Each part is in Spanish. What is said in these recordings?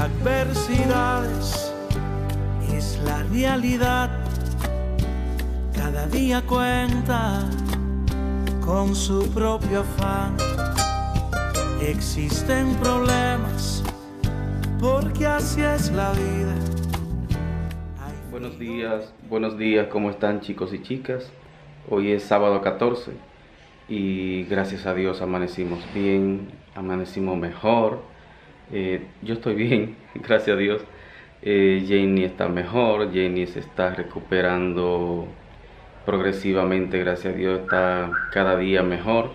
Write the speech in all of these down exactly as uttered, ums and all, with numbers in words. adversidades es la realidad. Cada día cuenta con su propio afán. Existen problemas porque así es la vida. Buenos días, buenos días, ¿cómo están chicos y chicas? Hoy es sábado catorce y gracias a Dios amanecimos bien, amanecimos mejor. Eh, yo estoy bien, gracias a Dios. eh, Jenny está mejor, Jenny se está recuperando progresivamente, gracias a Dios está cada día mejor.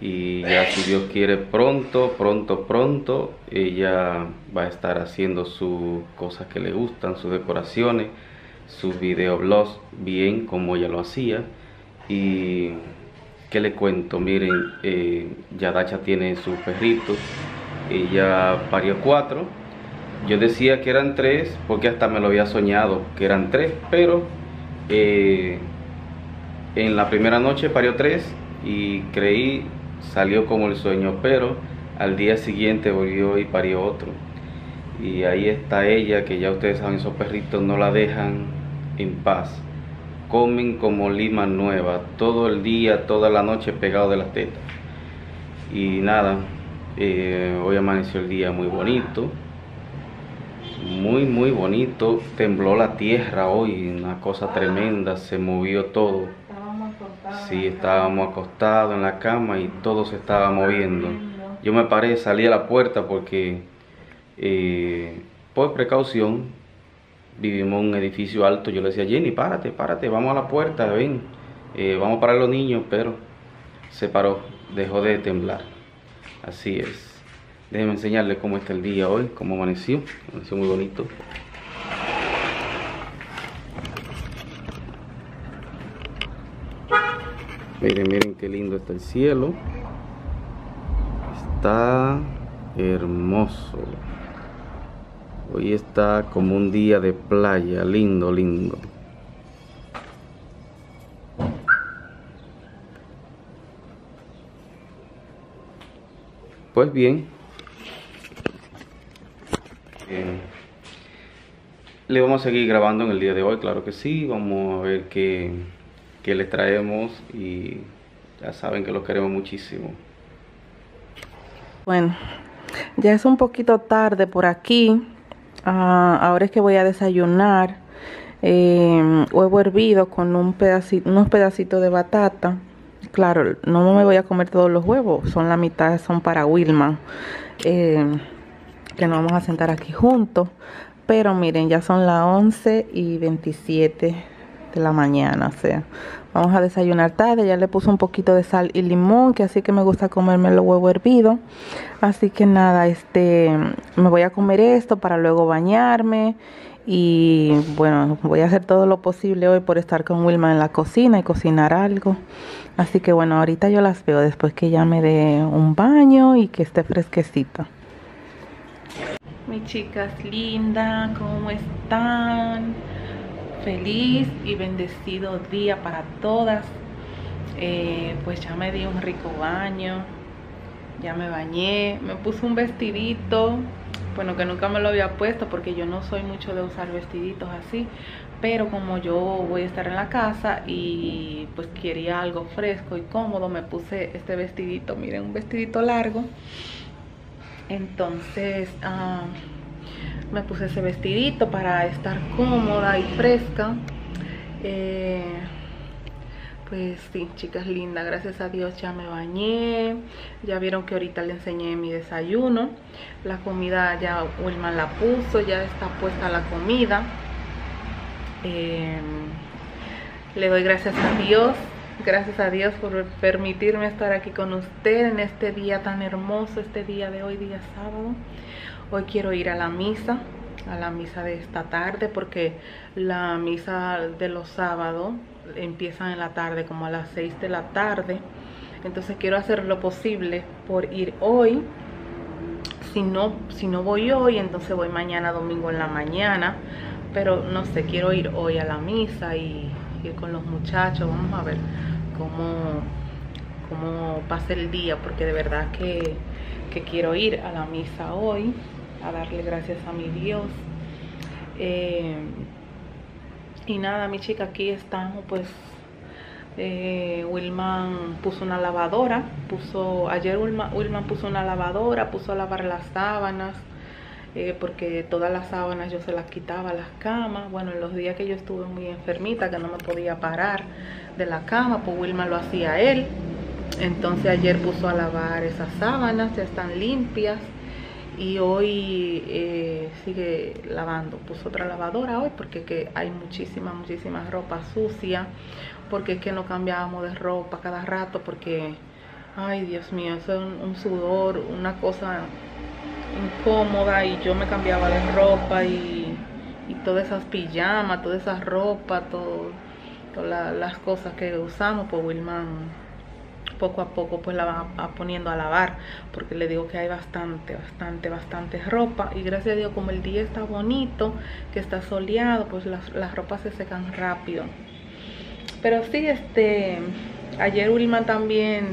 Y ya si Dios quiere pronto, pronto, pronto ella va a estar haciendo sus cosas que le gustan, sus decoraciones, sus videoblogs, bien como ella lo hacía. Y ¿qué le cuento? Miren, eh, ya Dacha tiene sus perritos. Ella parió cuatro. Yo decía que eran tres porque hasta me lo había soñado que eran tres, pero eh, en la primera noche parió tres y creí, salió como el sueño, pero al día siguiente volvió y parió otro. Y ahí está ella, que ya ustedes saben, esos perritos no la dejan en paz. Comen como lima nueva, todo el día, toda la noche pegado de las tetas. Y nada, Eh, hoy amaneció el día muy bonito, muy muy bonito. Tembló la tierra hoy, una cosa tremenda, se movió todo. Sí, estábamos acostados en la cama y todo se estaba moviendo. Yo me paré, salí a la puerta porque eh, por precaución, vivimos en un edificio alto. Yo le decía, Jenny, párate, párate, vamos a la puerta, ven, eh, vamos a parar los niños, pero se paró, dejó de temblar. Así es. Déjenme enseñarles cómo está el día hoy, cómo amaneció. Amaneció muy bonito. Miren, miren qué lindo está el cielo. Está hermoso. Hoy está como un día de playa, lindo, lindo. Pues bien, bien, le vamos a seguir grabando en el día de hoy, claro que sí. Vamos a ver qué, qué les traemos y ya saben que los queremos muchísimo. Bueno, ya es un poquito tarde por aquí. Uh, ahora es que voy a desayunar eh, huevo hervido con un pedacito, unos pedacitos de batata. Claro, no me voy a comer todos los huevos, son la mitad, son para Wilma, eh, que nos vamos a sentar aquí juntos. Pero miren, ya son las once y veintisiete de la mañana, o sea, vamos a desayunar tarde. Ya le puse un poquito de sal y limón, que así que me gusta comerme los huevos hervidos. Así que nada, este, me voy a comer esto para luego bañarme. Y bueno, voy a hacer todo lo posible hoy por estar con Wilma en la cocina y cocinar algo. Así que bueno, ahorita yo las veo después que ya me dé un baño y que esté fresquecita. Mis chicas lindas, ¿cómo están? Feliz y bendecido día para todas. Eh, pues ya me di un rico baño, ya me bañé, me puse un vestidito. Bueno, que nunca me lo había puesto porque yo no soy mucho de usar vestiditos así. Pero como yo voy a estar en la casa y pues quería algo fresco y cómodo, me puse este vestidito. Miren, un vestidito largo. Entonces uh, me puse ese vestidito para estar cómoda y fresca. Eh, pues sí, chicas lindas, gracias a Dios ya me bañé. Ya vieron que ahorita le enseñé mi desayuno. La comida ya Wilma la puso, ya está puesta la comida. Eh, le doy gracias a Dios, gracias a Dios por permitirme estar aquí con usted en este día tan hermoso, este día de hoy, día sábado. Hoy quiero ir a la misa, a la misa de esta tarde, porque la misa de los sábados empieza en la tarde, como a las seis de la tarde. Entonces quiero hacer lo posible por ir hoy. Si no, si no voy hoy, entonces voy mañana domingo en la mañana. Pero no sé, quiero ir hoy a la misa y ir con los muchachos. Vamos a ver cómo, cómo pasa el día, porque de verdad que, que quiero ir a la misa hoy. a darle gracias a mi Dios. Eh, y nada, mi chica, aquí estamos, pues. Eh, Wilman puso una lavadora, puso ayer Wilman, Wilman puso una lavadora, puso a lavar las sábanas, eh, porque todas las sábanas yo se las quitaba a las camas. Bueno, en los días que yo estuve muy enfermita, que no me podía parar de la cama, pues Wilman lo hacía él. Entonces ayer puso a lavar esas sábanas, ya están limpias, y hoy eh, sigue lavando. Puso otra lavadora hoy porque que hay muchísima, muchísima ropa sucia, porque es que no cambiábamos de ropa cada rato, porque, ay Dios mío, eso es un, un sudor, una cosa incómoda, y yo me cambiaba de ropa, y, y todas esas pijamas, todas esas ropas, todas la, las cosas que usamos, pues Wilman poco a poco pues la va poniendo a lavar, porque le digo que hay bastante, bastante, bastante ropa, y gracias a Dios, como el día está bonito, que está soleado, pues las, las ropas se secan rápido. Pero sí, este, ayer Wilman también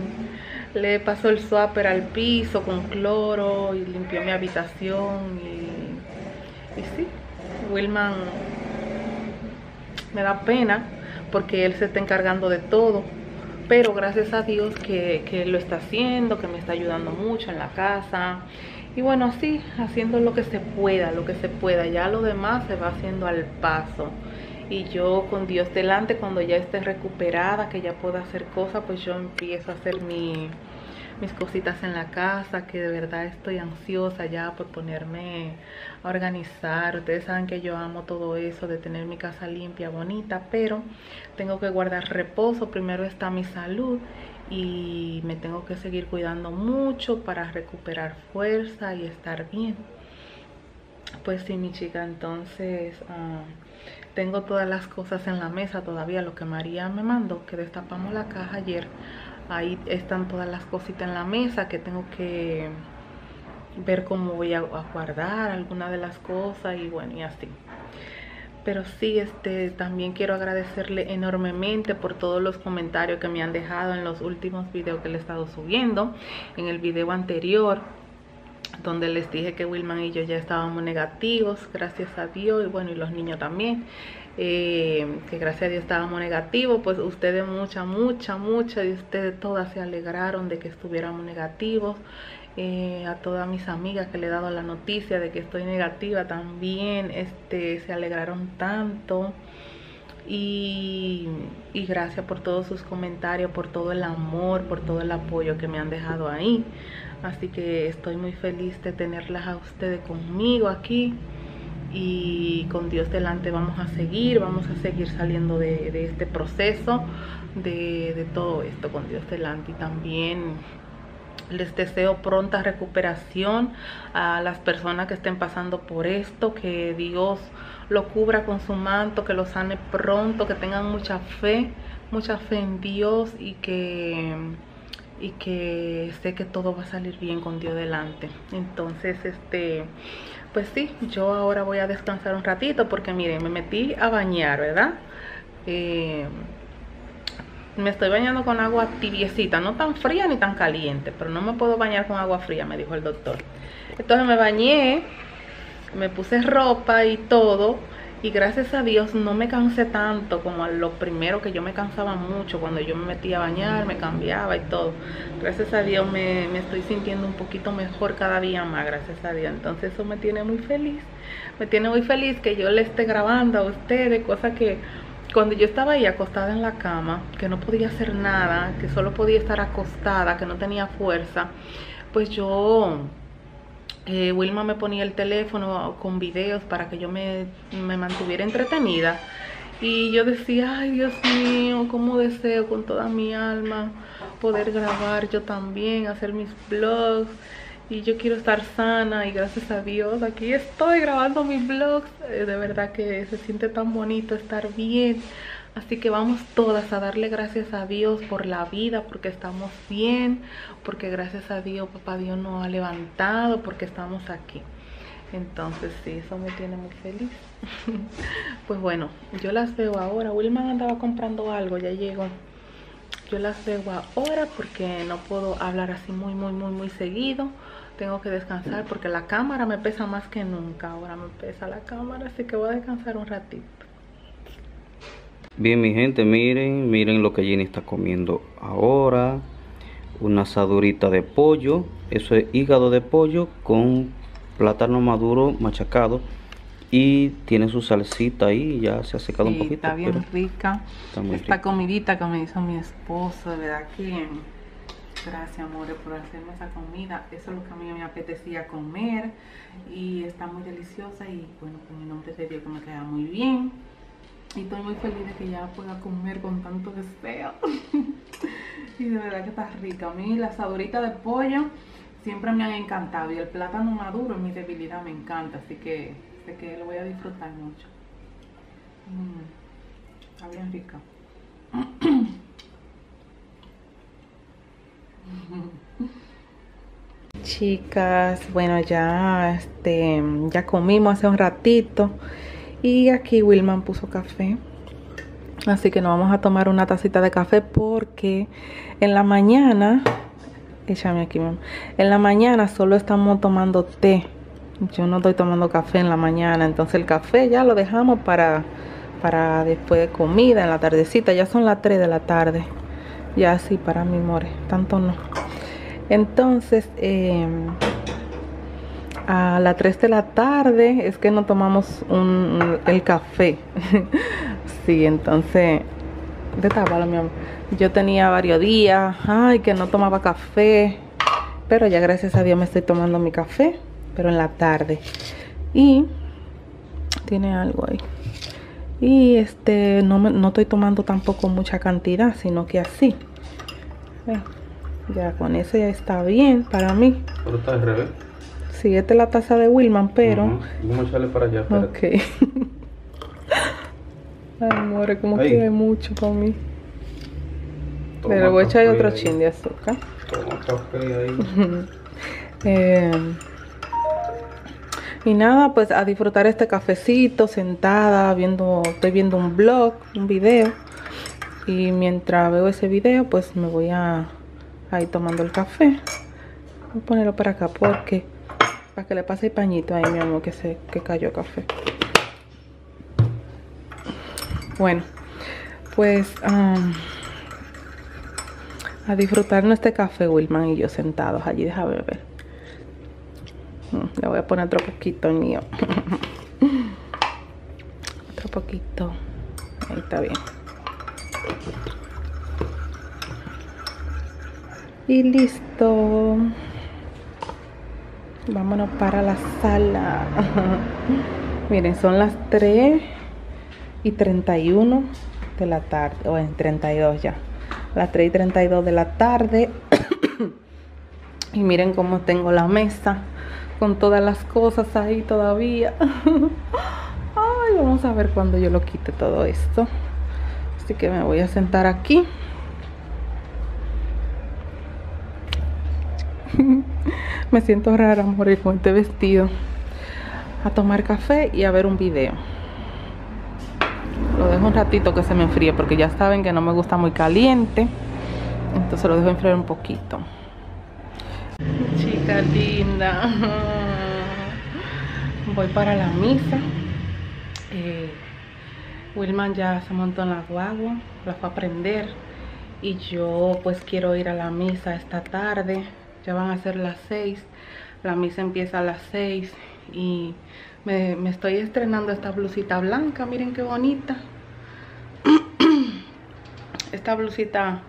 le pasó el swapper al piso con cloro y limpió mi habitación. Y, y sí, Wilman me da pena porque él se está encargando de todo. Pero gracias a Dios que, que lo está haciendo, que me está ayudando mucho en la casa. Y bueno, así, haciendo lo que se pueda, lo que se pueda. Ya lo demás se va haciendo al paso. Y yo, con Dios delante, cuando ya esté recuperada, que ya pueda hacer cosas, pues yo empiezo a hacer mi, mis cositas en la casa, que de verdad estoy ansiosa ya por ponerme a organizar. Ustedes saben que yo amo todo eso de tener mi casa limpia, bonita, pero tengo que guardar reposo. Primero está mi salud, y me tengo que seguir cuidando mucho para recuperar fuerza y estar bien. Pues sí, mi chica, entonces uh, tengo todas las cosas en la mesa todavía, lo que María me mandó, que destapamos la caja ayer. Ahí están todas las cositas en la mesa, que tengo que ver cómo voy a, a guardar alguna de las cosas, y bueno, y así. Pero sí, este, también quiero agradecerle enormemente por todos los comentarios que me han dejado en los últimos videos que le he estado subiendo. En el video anterior, donde les dije que Wilman y yo ya estábamos negativos, gracias a Dios, y bueno, y los niños también, eh, que gracias a Dios estábamos negativos, pues ustedes, mucha, mucha, mucha de ustedes todas se alegraron de que estuviéramos negativos. Eh, a todas mis amigas que le he dado la noticia de que estoy negativa también, este, se alegraron tanto. Y, y gracias por todos sus comentarios, por todo el amor, por todo el apoyo que me han dejado ahí. Así que estoy muy feliz de tenerlas a ustedes conmigo aquí. Y con Dios delante vamos a seguir, vamos a seguir saliendo de, de este proceso, de, de todo esto, con Dios delante. Y también les deseo pronta recuperación a las personas que estén pasando por esto, que Dios lo cubra con su manto, que lo sane pronto, que tengan mucha fe, mucha fe en Dios, y que, y que sé que todo va a salir bien con Dios delante. Entonces, este, pues sí, yo ahora voy a descansar un ratito, porque miren, me metí a bañar, ¿verdad? Eh, Me estoy bañando con agua tibiecita, no tan fría ni tan caliente, pero no me puedo bañar con agua fría, me dijo el doctor. Entonces me bañé, me puse ropa y todo, y gracias a Dios no me cansé tanto como a lo primero, que yo me cansaba mucho cuando yo me metía a bañar, me cambiaba y todo. Gracias a Dios me, me estoy sintiendo un poquito mejor cada día más, gracias a Dios. Entonces eso me tiene muy feliz, me tiene muy feliz que yo le esté grabando a ustedes, cosa que cuando yo estaba ahí acostada en la cama, que no podía hacer nada, que solo podía estar acostada, que no tenía fuerza, pues yo, eh, Wilma me ponía el teléfono con videos para que yo me, me mantuviera entretenida. Y yo decía, ay Dios mío, cómo deseo con toda mi alma poder grabar yo también, hacer mis vlogs. Y yo quiero estar sana, y gracias a Dios aquí estoy grabando mis vlogs. De verdad que se siente tan bonito estar bien. Así que vamos todas a darle gracias a Dios por la vida, porque estamos bien, porque gracias a Dios, papá Dios nos ha levantado, porque estamos aquí. Entonces sí, eso me tiene muy feliz. Pues bueno, yo las veo ahora. Wilman andaba comprando algo, ya llegó. Yo las veo ahora porque no puedo hablar así muy, muy, muy, muy seguido. tengo que descansar porque la cámara me pesa más que nunca. Ahora me pesa la cámara, así que voy a descansar un ratito. Bien, mi gente, miren, miren lo que Jenny está comiendo ahora. Una asadurita de pollo, eso es hígado de pollo con plátano maduro machacado. Y tiene su salsita ahí, ya se ha secado sí, un poquito. Está bien rica. Está muy Esta rica. comidita que me hizo mi esposo, de verdad que gracias, amores, por hacerme esa comida. Eso es lo que a mí me apetecía comer. Y está muy deliciosa. Y bueno, con el nombre de Dios que me queda muy bien. Y estoy muy feliz de que ya pueda comer con tanto deseo. Y de verdad que está rica. A mí la asadurita de pollo siempre me han encantado. Y el plátano maduro es mi debilidad, me encanta. Así que que lo voy a disfrutar mucho. Mm, está bien rica. Chicas, bueno, ya este ya comimos hace un ratito y aquí Wilman puso café, así que nos vamos a tomar una tacita de café porque en la mañana échame aquí mamá. en la mañana solo estamos tomando té. Yo no estoy tomando café en la mañana, entonces el café ya lo dejamos para, para después de comida, en la tardecita. Ya son las tres de la tarde. Ya así para mi more, tanto no. Entonces, eh, a las tres de la tarde es que no tomamos un, el café. Sí, entonces, de tabla, mi amor. Yo tenía varios días, ay, que no tomaba café, pero ya gracias a Dios me estoy tomando mi café. Pero en la tarde. Y tiene algo ahí. Y este no, me, no estoy tomando tampoco mucha cantidad, sino que así. Eh, ya con eso ya está bien para mí. Pero está al revés. Sí, esta es la taza de Wilman, pero. Uh-huh. Vamos a echarle para allá. Espérate. Ok. Ay, amor, como ahí. Quiere mucho para mí. Toma, pero voy a echar otro chin de azúcar. Toma café ahí. eh, Y nada, pues a disfrutar este cafecito, sentada, viendo, estoy viendo un vlog, un video. Y mientras veo ese video, pues me voy a, a ir tomando el café. Voy a ponerlo para acá, porque para que le pase el pañito ahí, mi amor, que se que cayó café. Bueno, pues um, a disfrutar nuestro café, Wilman y yo sentados allí, déjame ver. Le voy a poner otro poquito mío. Otro poquito. Ahí está bien. Y listo. Vámonos para la sala. Miren, son las tres y treinta y uno de la tarde. O en treinta y dos ya. Las tres y treinta y dos de la tarde. Y miren cómo tengo la mesa. Con todas las cosas ahí todavía. Ay, vamos a ver cuando yo lo quite todo esto. Así que me voy a sentar aquí. Me siento rara, amor, con este vestido. A tomar café y a ver un video. Lo dejo un ratito que se me enfríe, porque ya saben que no me gusta muy caliente. Entonces lo dejo enfriar un poquito. Chica linda, voy para la misa. eh, Wilman ya se montó en la guagua, la fue a prender y yo pues quiero ir a la misa esta tarde. Ya van a ser las seis, la misa empieza a las seis y me, me estoy estrenando esta blusita blanca. Miren qué bonita esta blusita.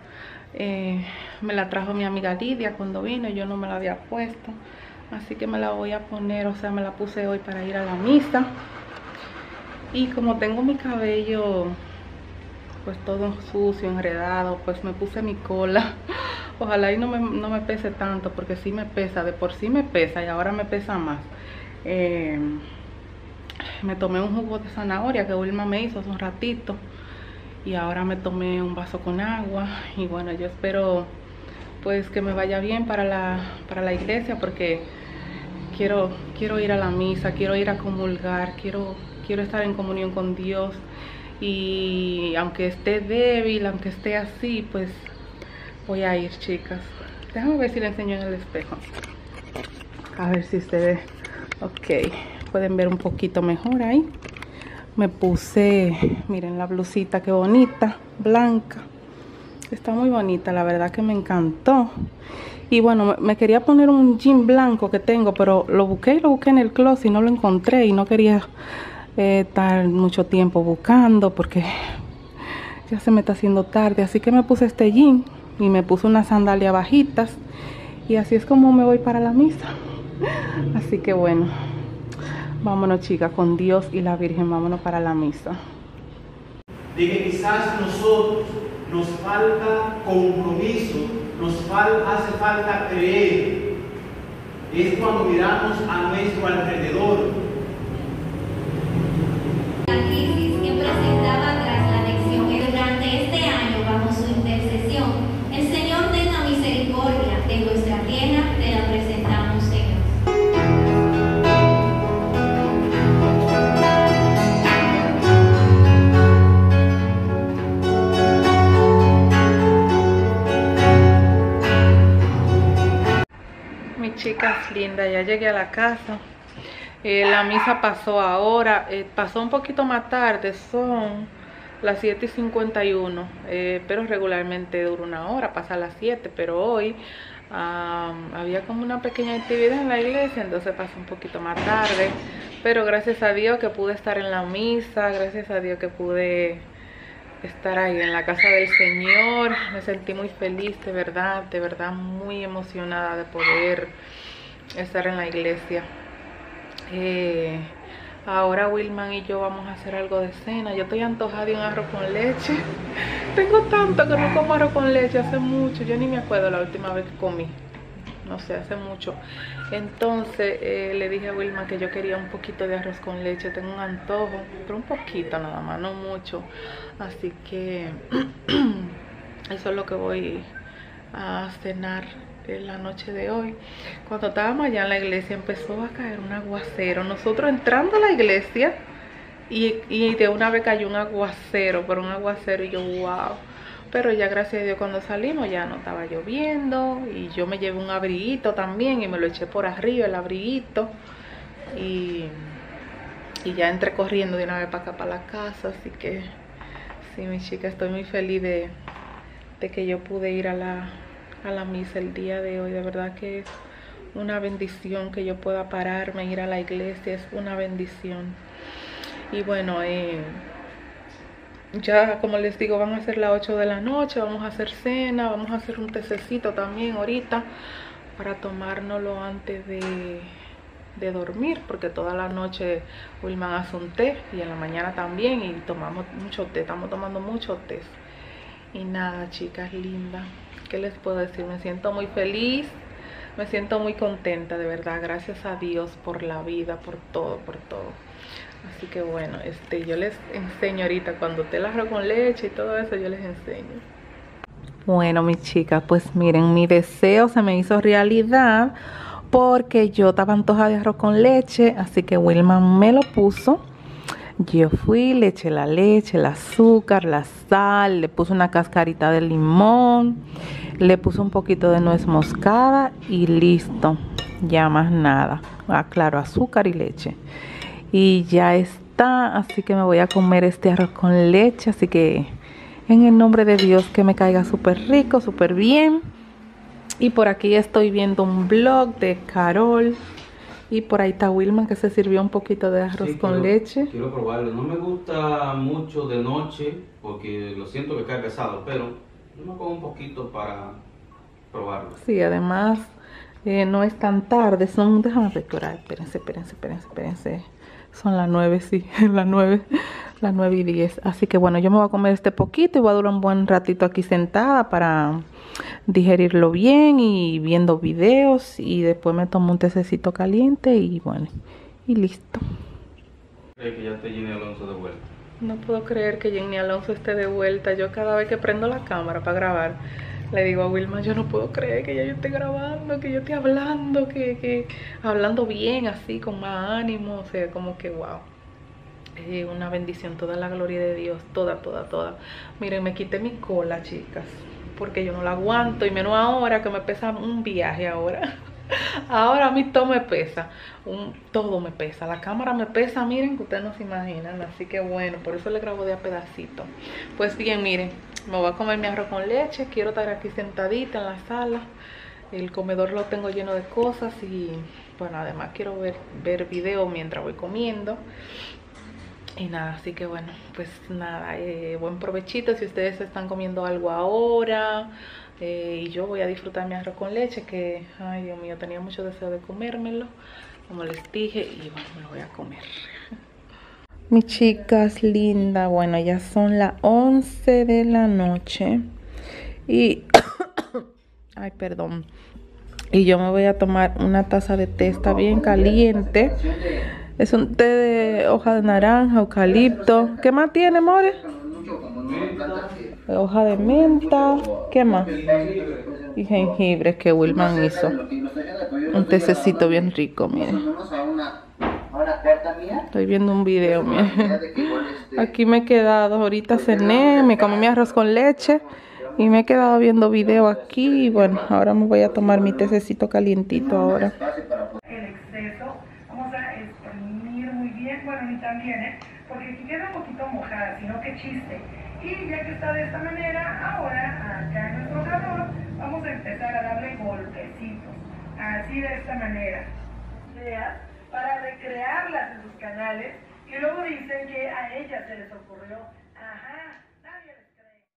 Eh, me la trajo mi amiga Lidia cuando vino, yo no me la había puesto, así que me la voy a poner, o sea me la puse hoy para ir a la misa. Y como tengo mi cabello pues todo sucio, enredado, pues me puse mi cola. Ojalá y no me, no me pese tanto, porque sí me pesa, de por sí me pesa y ahora me pesa más. eh, me tomé un jugo de zanahoria que Wilma me hizo hace un ratito. Y ahora me tomé un vaso con agua. Y bueno, yo espero pues que me vaya bien para la, para la iglesia, porque quiero, quiero ir a la misa, quiero ir a comulgar, quiero, quiero estar en comunión con Dios. Y aunque esté débil, aunque esté así, pues voy a ir, chicas. Déjame ver si le enseño en el espejo. A ver si se ve. Ok, pueden ver un poquito mejor ahí. Me puse, miren la blusita, qué bonita, blanca. Está muy bonita, la verdad que me encantó. Y bueno, me quería poner un jean blanco que tengo, pero lo busqué y lo busqué en el closet y no lo encontré. Y no quería eh, estar mucho tiempo buscando porque ya se me está haciendo tarde. Así que me puse este jean y me puse unas sandalias bajitas. Y así es como me voy para la misa. Así que bueno, vámonos chicas, con Dios y la Virgen, vámonos para la misa. Dije, quizás nosotros nos falta compromiso, nos fal hace falta creer. Es cuando miramos a nuestro alrededor. La crisis que presentaba tras la anexión, que durante este año, bajo su intercesión, el Señor tenga misericordia de nuestra tierra, te la presentamos, Señor. Chicas lindas, ya llegué a la casa. Eh, la misa pasó ahora, eh, pasó un poquito más tarde, son las siete y cincuenta y uno, eh, pero regularmente dura una hora, pasa a las siete, pero hoy um, había como una pequeña actividad en la iglesia, entonces pasó un poquito más tarde, pero gracias a Dios que pude estar en la misa, gracias a Dios que pude estar ahí en la casa del Señor. Me sentí muy feliz, de verdad, de verdad muy emocionada de poder estar en la iglesia. Eh, ahora Wilman y yo vamos a hacer algo de cena. Yo estoy antojada de un arroz con leche. Tengo tanto que no como arroz con leche, hace mucho. Yo ni me acuerdo la última vez que comí. No sé, hace mucho. Entonces eh, le dije a Wilma que yo quería un poquito de arroz con leche. Tengo un antojo, pero un poquito nada más, no mucho. Así que eso es lo que voy a cenar en la noche de hoy. Cuando estábamos allá en la iglesia empezó a caer un aguacero. Nosotros entrando a la iglesia y, y de una vez cayó un aguacero, pero un aguacero y yo, wow. Pero ya gracias a Dios cuando salimos ya no estaba lloviendo. Y yo me llevé un abriguito también y me lo eché por arriba el abriguito. Y, y ya entré corriendo de una vez para acá, para la casa. Así que sí, mi chica, estoy muy feliz de, de que yo pude ir a la, a la misa el día de hoy. De verdad que es una bendición que yo pueda pararme, ir a la iglesia. Es una bendición. Y bueno, eh... ya, como les digo, van a ser las ocho de la noche, vamos a hacer cena, vamos a hacer un tececito también ahorita para tomárnoslo antes de, de dormir, porque toda la noche Wilman hace un té y en la mañana también y tomamos mucho té, estamos tomando mucho té. Y nada, chicas lindas, ¿qué les puedo decir? Me siento muy feliz, me siento muy contenta, de verdad, gracias a Dios por la vida, por todo, por todo. Así que bueno, este, yo les enseño ahorita cuando te la arroz con leche y todo eso, yo les enseño. Bueno, mis chicas, pues miren, mi deseo se me hizo realidad porque yo estaba antojada de arroz con leche, así que Wilman me lo puso. Yo fui, le eché la leche, el azúcar, la sal, le puse una cascarita de limón, le puse un poquito de nuez moscada y listo, ya más nada. Ah, claro, azúcar y leche. Y ya está, así que me voy a comer este arroz con leche, así que en el nombre de Dios que me caiga súper rico, súper bien. Y por aquí estoy viendo un vlog de Carol y por ahí está Wilman que se sirvió un poquito de arroz sí, con quiero, leche. Quiero probarlo, no me gusta mucho de noche porque lo siento que cae pesado, pero yo me como un poquito para probarlo. Sí, además eh, no es tan tarde, son, déjame recordar, espérense, espérense, espérense, espérense. Son las nueve, sí, las nueve, las nueve y diez. Así que bueno, yo me voy a comer este poquito y voy a durar un buen ratito aquí sentada para digerirlo bien y viendo videos. Y después me tomo un tececito caliente y bueno, y listo. ¿Crees que ya esté Jenny Alonzo de vuelta? No puedo creer que Jenny Alonzo esté de vuelta. Yo cada vez que prendo la cámara para grabar, le digo a Wilma, yo no puedo creer que ya yo esté grabando, que yo esté hablando, que, que hablando bien, así, con más ánimo, o sea, como que wow. Eh, una bendición, toda la gloria de Dios, toda, toda, toda. Miren, me quité mi cola, chicas, porque yo no la aguanto, y menos ahora que me pesa un viaje ahora. Ahora a mí todo me pesa, un, todo me pesa, la cámara me pesa, miren, que ustedes no se imaginan. Así que bueno, por eso le grabo de a pedacito. Pues bien, miren, me voy a comer mi arroz con leche. Quiero estar aquí sentadita en la sala. El comedor lo tengo lleno de cosas y bueno, además quiero ver, ver video mientras voy comiendo. Y nada, así que bueno, pues nada, eh, buen provechito si ustedes están comiendo algo ahora. Eh, y yo voy a disfrutar mi arroz con leche que, ay Dios mío, tenía mucho deseo de comérmelo, como les dije, y bueno, me lo voy a comer. Mis chicas lindas, bueno, ya son las once de la noche y, ay perdón, y yo me voy a tomar una taza de té, está bien caliente. Es un té de hoja de naranja, eucalipto. ¿Qué más tiene, more? Hoja de menta. ¿Qué más? Y jengibre que Wilman hizo. Un tececito bien rico, miren. Estoy viendo un video, miren. Aquí me he quedado, ahorita cené, me comí mi arroz con leche y me he quedado viendo video aquí. Y bueno, ahora me voy a tomar mi tececito calientito ahora. Bueno, ni también, ¿eh? Porque si queda un poquito mojada, sino que chiste. Y ya que está de esta manera, ahora acá en nuestro calor vamos a empezar a darle golpecitos, así de esta manera, para recrearlas en sus canales, y luego dicen que a ellas se les ocurrió, ajá.